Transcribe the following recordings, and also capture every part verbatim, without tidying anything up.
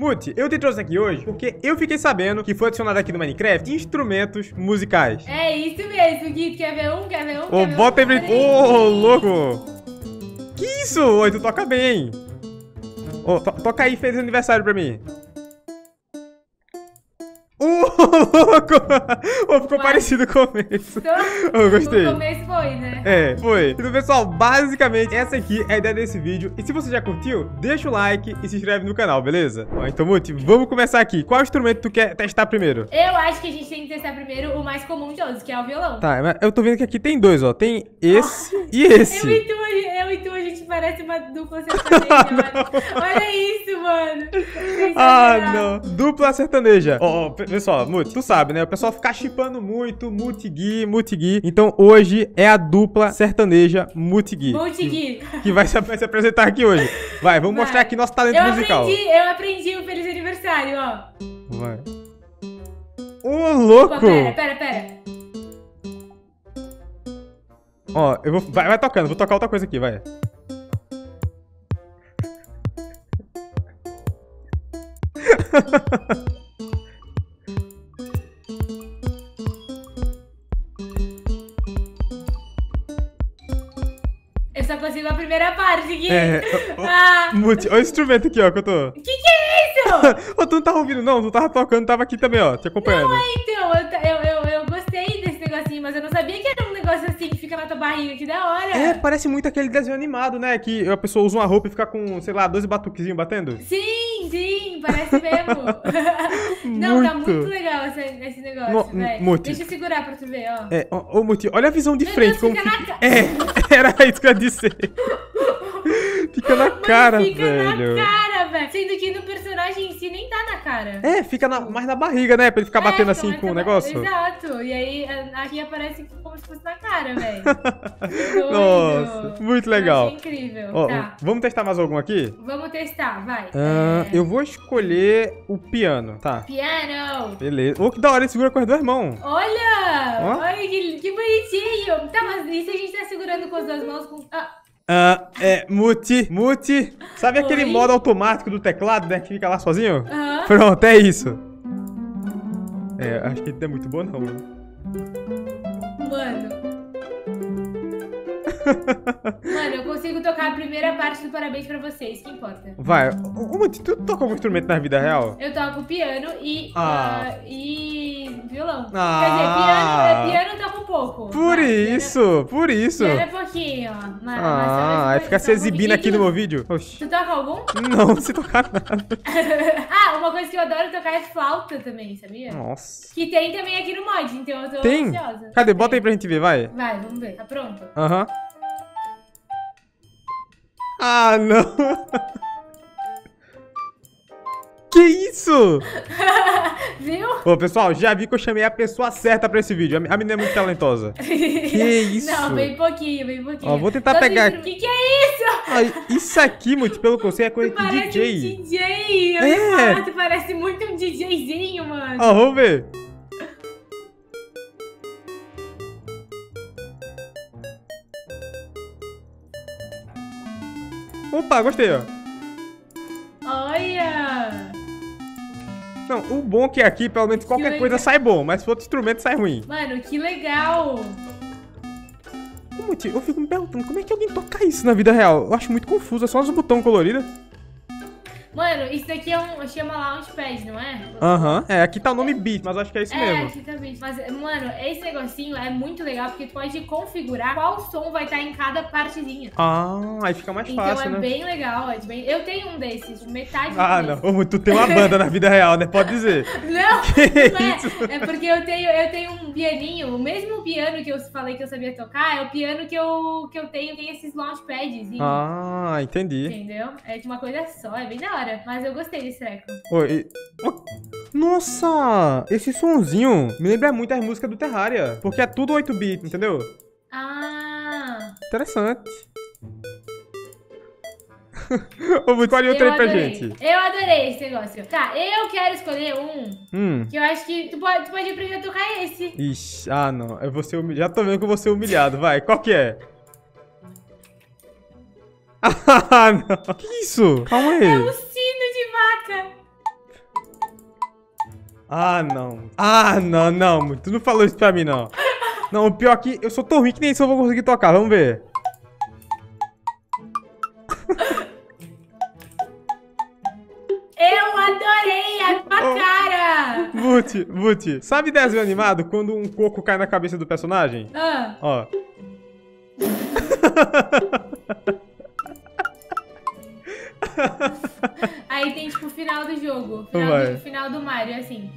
Muti, eu te trouxe aqui hoje porque eu fiquei sabendo que foi adicionado aqui no Minecraft instrumentos musicais. É isso mesmo, Gui. Quer ver um? Quer ver um? Ô, bota aí. Ô, louco. Que isso? Oi, tu toca bem. Ô, oh, to toca aí, feliz aniversário pra mim. Ô, oh, louco. Oh, ficou Mas... parecido com o começo. Eu oh, gostei. O começo foi, né? É, foi. Então, pessoal, basicamente, essa aqui é a ideia desse vídeo. E se você já curtiu, deixa o like e se inscreve no canal, beleza? Ó, então, Muti, vamos começar aqui. Qual instrumento tu quer testar primeiro? Eu acho que a gente tem que testar primeiro o mais comum de todos, que é o violão. Tá, mas eu tô vendo que aqui tem dois, ó. Tem esse oh. e esse. Eu e tu, eu e tu, a gente parece uma dupla sertaneja, mano. Olha isso, mano. Ah, não. Dupla sertaneja. Ó, oh, pessoal, Muti, tu sabe, né? O pessoal fica chipando muito, Muti Gui, Muti Gui. Então, hoje é a dupla sertaneja Muti Gui. Muti Gui. Que vai se, vai se apresentar aqui hoje. Vai, vamos vai. mostrar aqui nosso talento eu musical. Aprendi, eu aprendi o feliz aniversário, ó. Vai. Ô, oh, louco. Opa, pera, pera, pera. Ó, eu vou... Vai, vai tocando, vou tocar outra coisa aqui, vai. Eu só consigo a primeira parte, Gui. É, ó, ah. Muti, olha o instrumento aqui, ó, que eu tô... Que que é isso? Ô, tu não tava ouvindo, não, tu tava tocando, tava aqui também, ó, te acompanhando. Não, então, eu, eu, eu, eu gostei desse negocinho, mas eu não sabia que era um negócio assim que fica na tua barriga, que da hora. É, parece muito aquele desenho animado, né, que a pessoa usa uma roupa e fica com, sei lá, dois batuquezinhos batendo. Sim, sim, parece mesmo. Não, muito. Tá muito legal esse, esse negócio, velho. Deixa eu segurar pra tu ver, ó. É, ô, ô Muti, olha a visão de Meu frente. Deus, como fica fica... Na... É, era isso que eu ia dizer. Fica na Mas cara, velho. Fica velho. na cara, velho. Sendo que no personagem em si nem tá na cara. É, fica na, mais na barriga, né? Pra ele ficar é, batendo assim com o negócio. Exato. E aí, aqui aparece como se fosse na cara, velho. Nossa, muito legal. Achei incrível. Ó, tá. Vamos testar mais algum aqui? Vamos testar, vai. Ah, é... Eu vou escolher o piano, tá? Piano. Beleza. Ô, oh, que da hora, ele segura com as duas mãos. Olha! Oh. Olha, que, que bonitinho. Tá, mas isso a gente tá segurando com as duas mãos com... Ah. Ah, é, Muti, Muti, sabe Oi? aquele modo automático do teclado, né, que fica lá sozinho? Uhum. Pronto, é isso. É, acho que não é muito bom, não. Mano. Mano, eu consigo tocar a primeira parte do parabéns pra vocês, que importa. Vai, Muti, tu toca algum instrumento na vida real? Eu toco piano e, ah. uh, e violão. Ah. Quer dizer, piano, piano eu toco um pouco. Por tá? isso, piano, por isso. Piano é pouquinho, ó. Mano, ah, vai ficar se exibindo aqui no meu vídeo. Oxi. Tu toca algum? Não, não sei tocar nada. Ah, uma coisa que eu adoro tocar é flauta também, sabia? Nossa. Que tem também aqui no mod, então eu tô tem? ansiosa. Cadê? Bota aí pra gente ver, vai. Vai, vamos ver. Tá pronto? Aham. Uhum. Ah, não! Que isso? Viu? Ô, pessoal, já vi que eu chamei a pessoa certa pra esse vídeo. A menina é muito talentosa. Que isso? Não, bem pouquinho, bem pouquinho. Ó, vou tentar Todo pegar... O que, que é isso? Ai, isso aqui, muito pelo que eu sei, é coisa de D J. Um D J. Eu é. Falo, tu parece muito um DJzinho, mano. Ó, vamos ver. Opa, gostei, ó. Olha! Não, o bom que é aqui, pelo menos qualquer coisa sai bom, mas se for outro instrumento sai ruim. Mano, que legal! Muti, eu fico me perguntando como é que alguém toca isso na vida real? Eu acho muito confuso, é só uns botões coloridos. Mano, isso daqui é um... Chama Launchpad, não é? Aham, uhum. é, aqui tá o nome Beat, mas acho que é isso é, mesmo. É, aqui tá Beat. Mas, mano, esse negocinho é muito legal, porque tu pode configurar qual som vai estar em cada partezinha. Ah, aí fica mais então fácil, Então é né? bem legal, é bem... Eu tenho um desses, metade Ah, desse. não, tu tem uma banda na vida real, né? Pode dizer. Não, não é. É porque eu tenho, eu tenho um pianinho, o mesmo piano que eu falei que eu sabia tocar, é o piano que eu, que eu tenho, tem esses Launchpads. Ah, entendi. Entendeu? É de uma coisa só, é bem da hora. Mas eu gostei desse eco. Oi. Oh. Nossa! Esse sonzinho me lembra muito as músicas do Terraria. Porque é tudo oito bits, entendeu? Ah! Interessante. Escolhe outro aí pra gente. Eu adorei esse negócio. Tá, eu quero escolher um hum. que eu acho que tu pode, tu pode aprender a tocar esse. Ixi, ah não. Eu vou ser humilhado. Já tô vendo que eu vou ser humilhado. Vai, qual que é? Ah, não. Que isso? Calma aí. É um sino de vaca. Ah, não. Ah, não, não. Tu não falou isso pra mim, não. Não, o pior é que eu sou tão ruim que nem isso eu vou conseguir tocar. Vamos ver. Eu adorei a tua oh. cara. Buti, Buti. Sabe desenho animado quando um coco cai na cabeça do personagem? Ah. Ó. Aí tem tipo o final do jogo. Final do, final do Mario, assim.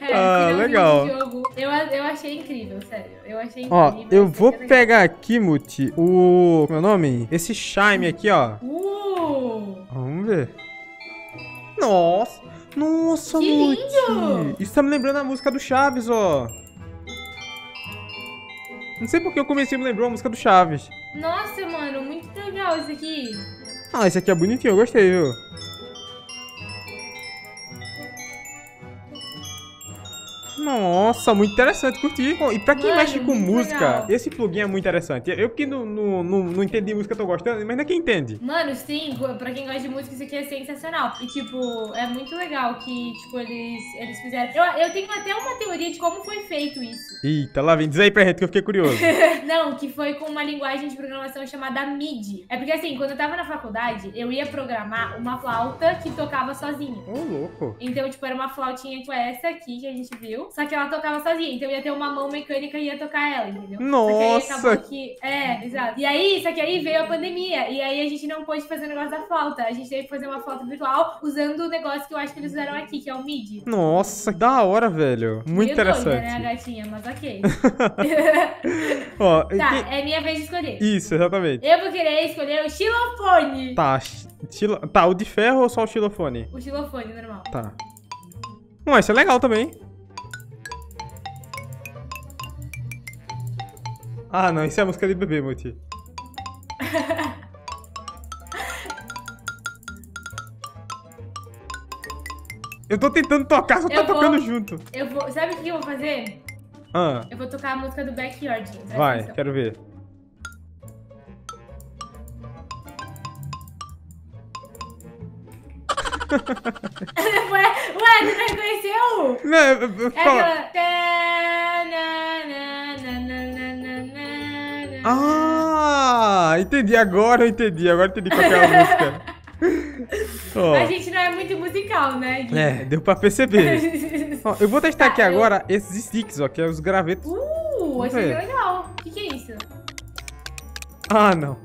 é, ah, legal. Jogo, eu, eu achei incrível, sério. Eu achei incrível. Ó, eu vou pegar aqui, Muti, o. Meu nome? Esse chime aqui, ó. Uh. Vamos ver. Nossa! Nossa, que Muti! Lindo. Isso tá me lembrando a música do Chaves, ó. Não sei porque eu comecei a me lembrar a música do Chaves. Nossa, mano, muito legal esse aqui. Ah, esse aqui é bonitinho, eu gostei, viu? Nossa, muito interessante, curti. Bom, e pra quem Mano, mexe com música, legal. Esse plugin é muito interessante. Eu que não, não, não, não entendi música, tô gostando, mas não é quem entende. Mano, sim, pra quem gosta de música, isso aqui é sensacional. E, tipo, é muito legal que, tipo, eles, eles fizeram... Eu, eu tenho até uma teoria de como foi feito isso. Eita, lá vem. Diz aí pra gente que eu fiquei curioso. Não, que foi com uma linguagem de programação chamada MIDI. É porque, assim, quando eu tava na faculdade, eu ia programar uma flauta que tocava sozinha. Ô, louco. Então, tipo, era uma flautinha tipo essa aqui que a gente viu. Só que ela tocava sozinha, então ia ter uma mão mecânica e ia tocar ela, entendeu? Nossa! Só que aí acabou que... É, exato. E aí, só que aí veio a pandemia, e aí a gente não pôde fazer o negócio da flauta. A gente teve que fazer uma flauta virtual usando o negócio que eu acho que eles usaram aqui, que é o MIDI. Nossa, que da hora, velho. Muito Meio interessante. Doida, né, a gatinha? Mas ok. Ó, tá, que... é minha vez de escolher. Isso, exatamente. Eu vou querer escolher o xilofone. Tá, xilo... tá o de ferro ou só o xilofone? O xilofone, normal. Tá. Bom, esse é legal também. Ah, não, isso é a música de bebê, Muti. Eu tô tentando tocar, só tá tocando junto. Eu vou... Sabe o que eu vou fazer? Ah. Eu vou tocar a música do Backyard. Vai, atenção. Quero ver. Ué, ué, tu não reconheceu? Não, eu... eu é aquela... Ah, entendi, agora eu entendi, agora eu entendi qual que é a música. Oh. A gente não é muito musical, né, Gui? É, deu pra perceber. Ó, eu vou testar tá, aqui eu... agora esses sticks, ó, que é os gravetos. Uh, achei legal. O que, que é isso? Ah, não.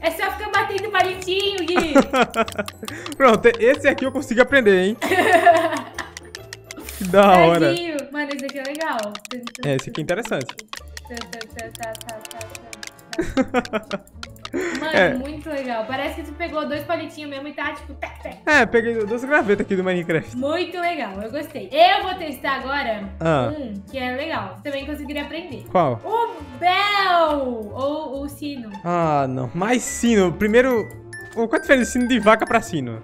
É só ficar batendo palitinho, Gui. Pronto, esse aqui eu consigo aprender, hein? Que da hora. Tadinho. Mano, esse aqui é legal. É, esse aqui é interessante. Mano, é. Muito legal. Parece que tu pegou dois palitinhos mesmo e tá tipo... Tac, tac. É, peguei duas gravetas aqui do Minecraft. Muito legal, eu gostei. Eu vou testar agora ah. um que é legal. Também conseguiria aprender. Qual? O bell ou o sino. Ah, não. Mais sino. Primeiro... Qual a diferença de sino de vaca pra sino?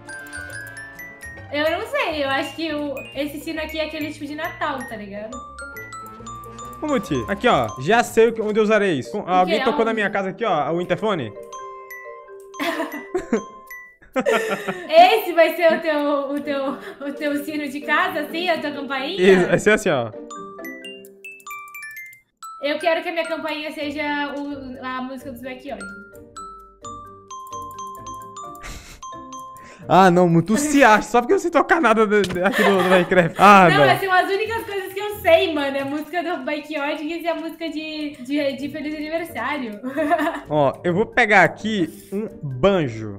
Eu não sei. Eu acho que o... esse sino aqui é aquele tipo de Natal, tá ligado? Muti, aqui ó, já sei onde eu usarei isso. O Alguém que? tocou Aonde? na minha casa aqui ó, o interfone. Esse vai ser o teu, o teu, o teu sino de casa, assim, a tua campainha? Isso, vai ser assim ó. Eu quero que a minha campainha seja o, a música dos Backyard. Ah não, Muti, se acha, só porque eu não sei tocar nada aqui do, do Minecraft. Ah, não, não, são as únicas coisas que eu sei, mano. É a música do Backyard e a música de, de, de Feliz Aniversário. Ó, eu vou pegar aqui um banjo.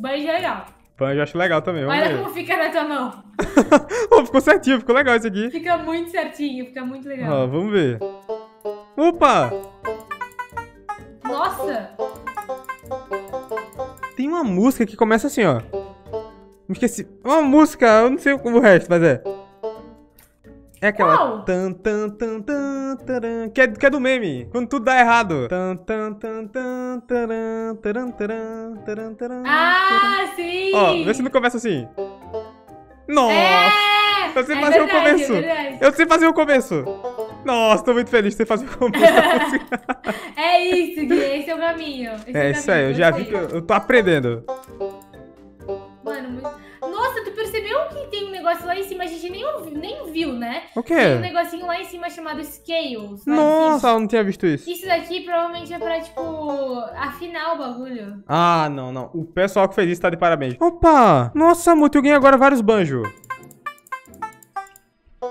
Banjo é legal. Banjo eu acho legal também. Olha ver. como fica na tua mão. Oh, ficou certinho, ficou legal isso aqui. Fica muito certinho, fica muito legal. Ó, vamos ver. Opa! Nossa! Tem uma música que começa assim, ó. Me esqueci. Uma música, eu não sei o resto, mas é. É aquela. Tan, tan, tan, tan, taran, que, é, que é do meme. Quando tudo dá errado. Tan, tan, tan, tan, taran, taran, taran, taran, taran, ah, taran. Sim! Ó, vê se não começa assim. Nossa! É, eu sei é fazer verdade, o começo. É eu sei fazer o começo. Nossa, tô muito feliz de você fazer o começo da música. É isso, Gui, esse é o caminho. Esse é, é o caminho, isso aí, eu já vi que eu, eu tô aprendendo. O quê? Tem um negocinho lá em cima chamado Scales. Nossa, eu não tinha visto isso. Isso daqui provavelmente é pra, tipo, afinar o bagulho. Ah, não, não. O pessoal que fez isso tá de parabéns. Opa! Nossa, Muto, eu ganhei agora vários banjos.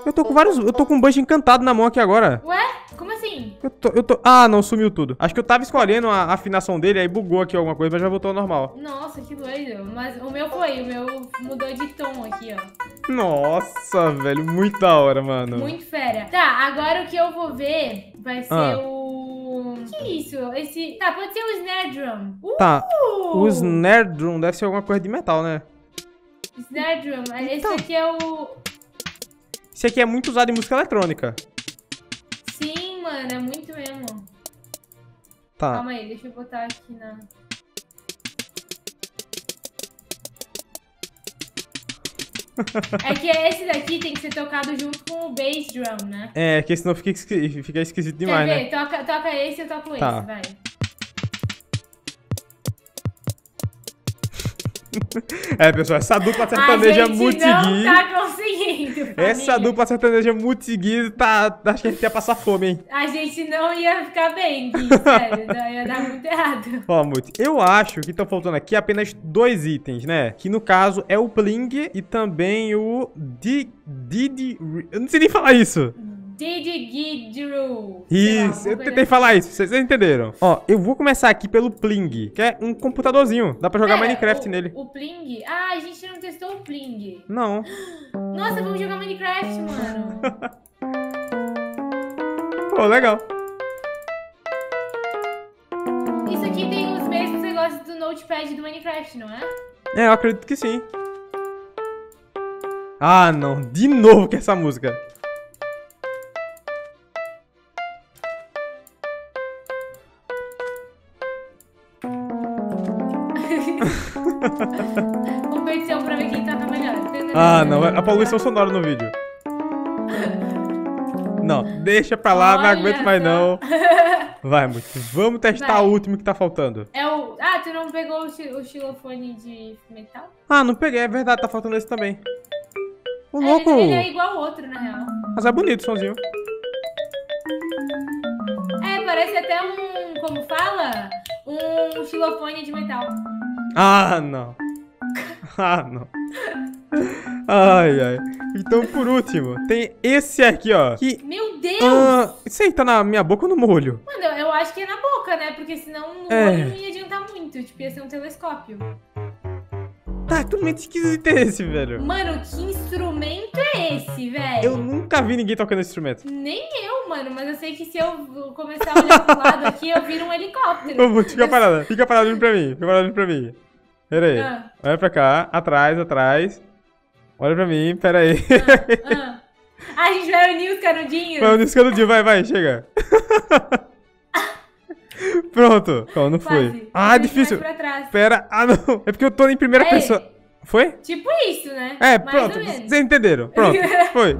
Eu tô com vários... Eu tô com um banjo encantado na mão aqui agora. Ué? Como assim? Eu tô... Eu tô... Ah, não, sumiu tudo. Acho que eu tava escolhendo a, a afinação dele, aí bugou aqui alguma coisa, mas já voltou ao normal. Nossa, que doido. Mas o meu foi. O meu mudou de tom aqui, ó. Nossa, velho. Muito da hora, mano. Muito fera. Tá, agora o que eu vou ver vai ser ah. o... Que isso? Esse... Tá, pode ser o snare drum. Uh! Tá. O snare drum deve ser alguma coisa de metal, né? Snare drum. Esse então... aqui é o... Esse aqui é muito usado em música eletrônica. Sim, mano, é muito mesmo. Tá. Calma aí, deixa eu botar aqui na... É que esse daqui tem que ser tocado junto com o bass drum, né? É, porque senão fica, esqui... fica esquisito demais, né? Quer ver? Toca, toca esse, eu toco tá. esse, vai. É, pessoal, essa dupla sertaneja multigui... A gente não tá conseguindo, Essa dupla sertaneja multigui, tá... acho que a gente ia passar fome, hein? A gente não ia ficar bem, Gui, sério, ia dar muito errado. Ó, Muti, eu acho que estão faltando aqui apenas dois itens, né? Que, no caso, é o Pling e também o... Di... Didi... Eu não sei nem falar isso. Didigidru. Isso, eu tentei falar isso, vocês entenderam. Ó, eu vou começar aqui pelo Pling, que é um computadorzinho, dá pra jogar Minecraft nele. O Pling? Ah, a gente não testou o Pling. Não. Nossa, vamos jogar Minecraft, mano. Pô, legal. Isso aqui tem os mesmos negócios do Notepad do Minecraft, não é? É, eu acredito que sim. Ah, não, de novo com essa música. Competição pra ver quem toca melhor. Ah, não, a poluição sonora no vídeo. Não, deixa pra lá, olha, não aguento mais não. Vai, Muti, vamos testar Vai. o último que tá faltando. É o... Ah, tu não pegou o xilofone de metal? Ah, não peguei, é verdade, tá faltando esse também. O louco! É, ele é igual o outro, na real. Mas é bonito o sonzinho. É, parece até um... Como fala? Um xilofone de metal. Ah, não. Ah, não. Ai, ai. Então, por último, tem esse aqui, ó. Que... Meu Deus! Ah, isso aí tá na minha boca ou no meu olho? Mano, eu, eu acho que é na boca, né? Porque senão no é. olho não ia adiantar muito. Tipo, ia ser um telescópio. Tá, que momento esquisito é esse, velho? Mano, que instrumento é esse, velho? Eu nunca vi ninguém tocando esse instrumento. Nem eu, mano, mas eu sei que se eu começar a olhar pro lado aqui, eu viro um helicóptero. Ô, fica parado, fica parado pra mim, fica parado pra mim. Pera aí, ah. olha pra cá, atrás, atrás. Olha pra mim, pera aí. Ah, ah. A gente vai unir os canudinhos. Vai unir os canudinhos, vai, vai, chega. Pronto. Então, não Quase. foi. Ah, difícil. Pera. Ah, não. É porque eu tô em primeira é pessoa. Ele. Foi? Tipo isso, né? É, mais pronto. Vocês entenderam. Pronto. Foi.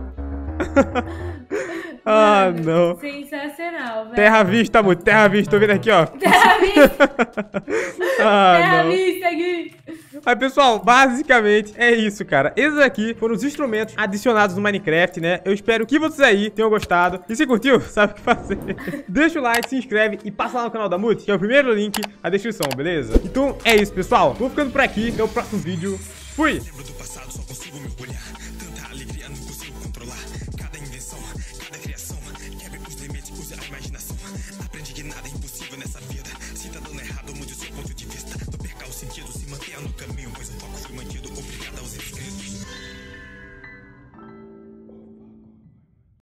Ah, mano, não. Sensacional, velho. Terra vista, muito. Terra vista. Tô vendo aqui, ó. Terra vista. ah, Terra não. vista, Gui. Aí, pessoal, basicamente é isso, cara. Esses aqui foram os instrumentos adicionados no Minecraft, né? Eu espero que vocês aí tenham gostado. E se curtiu, sabe o que fazer. Deixa o like, se inscreve e passa lá no canal da Muti, que é o primeiro link na descrição, beleza? Então é isso, pessoal. Vou ficando por aqui. Até o próximo vídeo. Fui! Lembro do passado, só consigo mergulhar. Tanta alegria, não consigo controlar. Cada invenção, cada criação. Quebre os limites, use a imaginação. Aprende que nada é impossível nessa vida. Se tá dando errado, mude o seu ponto de vista. Não perca o sentido, se mantenha no caminho. Pois o foco foi mantido, obrigado aos inscritos.